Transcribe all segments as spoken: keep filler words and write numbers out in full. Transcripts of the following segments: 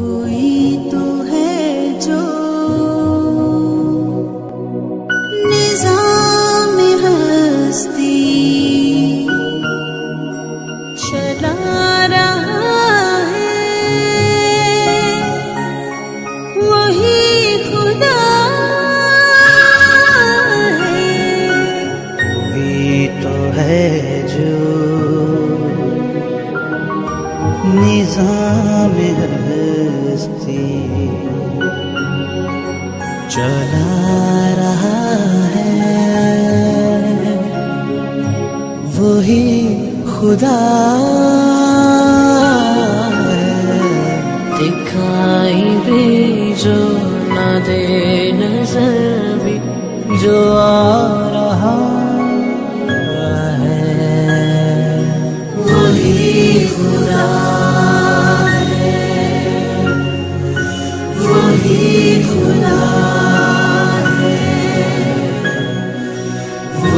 कोई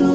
तो